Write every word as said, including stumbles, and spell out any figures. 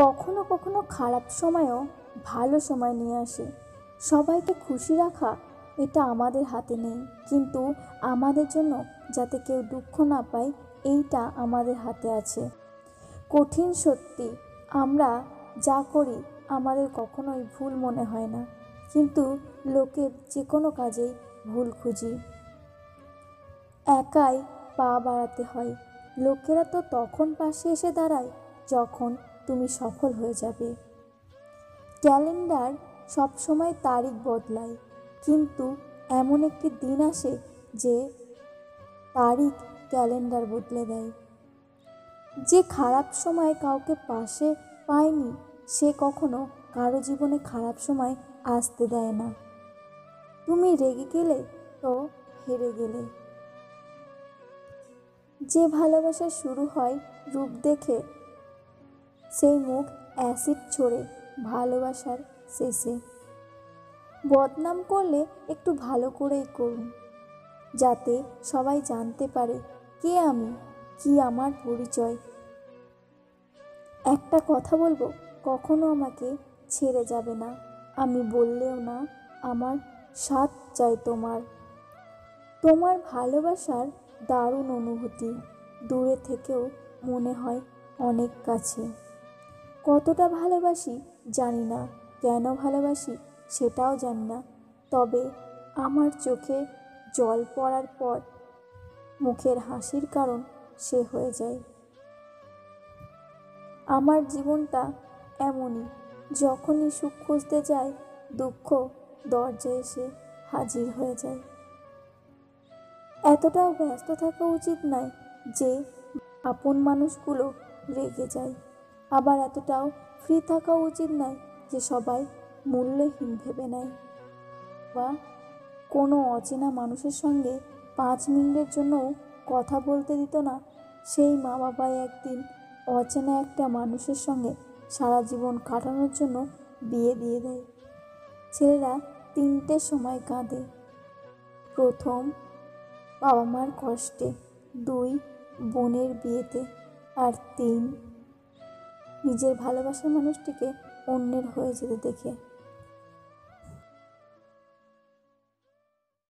কখনো কখনো খারাপ সময়ও ভালো সময় নিয়ে আসে। সবাইকে খুশি রাখা এটা আমাদের হাতে নেই, কিন্তু আমাদের জন্য যাতে কেউ দুঃখ না পায় এইটা আমাদের হাতে আছে। কঠিন সত্যি, আমরা যা করি আমাদের কখনোই ভুল মনে হয় না, কিন্তু লোকের যে কোনো কাজেই ভুল খুঁজি, একাই পা বাড়াতে হয়। লোকেরা তো তখন পাশে এসে দাঁড়ায় যখন তুমি সফল হয়ে যাবে। ক্যালেন্ডার সবসময় তারিখ বদলায়, কিন্তু এমন একটি দিন আসে যে তারিখ ক্যালেন্ডার বদলে দেয়। যে খারাপ সময় কাউকে পাশে পায়নি সে কখনো কারো জীবনে খারাপ সময় আসতে দেয় না। তুমি রেগে গেলে তো হেরে গেলে। যে ভালোবাসা শুরু হয় রূপ দেখে, সেই মুখ অ্যাসিড ছড়ে ভালোবাসার শেষে। বদনাম করলে একটু ভালো করেই করুন, যাতে সবাই জানতে পারে কে আমি, কি আমার পরিচয়। একটা কথা বলবো, কখনো আমাকে ছেড়ে যাবে না। আমি বললেও না, আমার সাথ চাই তোমার। তোমার ভালোবাসার দারুণ অনুভূতি, দূরে থেকেও মনে হয় অনেক কাছে। কতটা ভালোবাসি জানি না, কেন ভালোবাসি সেটাও জানি না, তবে আমার চোখে জল পড়ার পর মুখের হাসির কারণ সে হয়ে যায়। আমার জীবনটা এমনই, যখনই সুখ খুঁজতে যায় দুঃখ দরজায় এসে হাজির হয়ে যায়। এতটাও ব্যস্ত থাকা উচিত নয় যে আপন মানুষগুলো রেগে যায়, আবার এতটাও ফ্রি থাকা উচিত নয় যে সবাই মূল্যহীন ভেবে নেয় বা কোনো অচেনা মানুষের সঙ্গে পাঁচ মিনিটের জন্যও কথা বলতে দিত না। সেই মা বাবাই একদিন অচেনা একটা মানুষের সঙ্গে সারা জীবন কাটানোর জন্য বিয়ে দিয়ে দেয়। ছেলেরা তিনটে সময় কাঁদে, প্রথম বাবা মার কষ্টে, দুই বোনের বিয়েতে, আর তিন নিজের ভালোবাসার মানুষটিকে অন্যের হয়ে যেতে দেখে।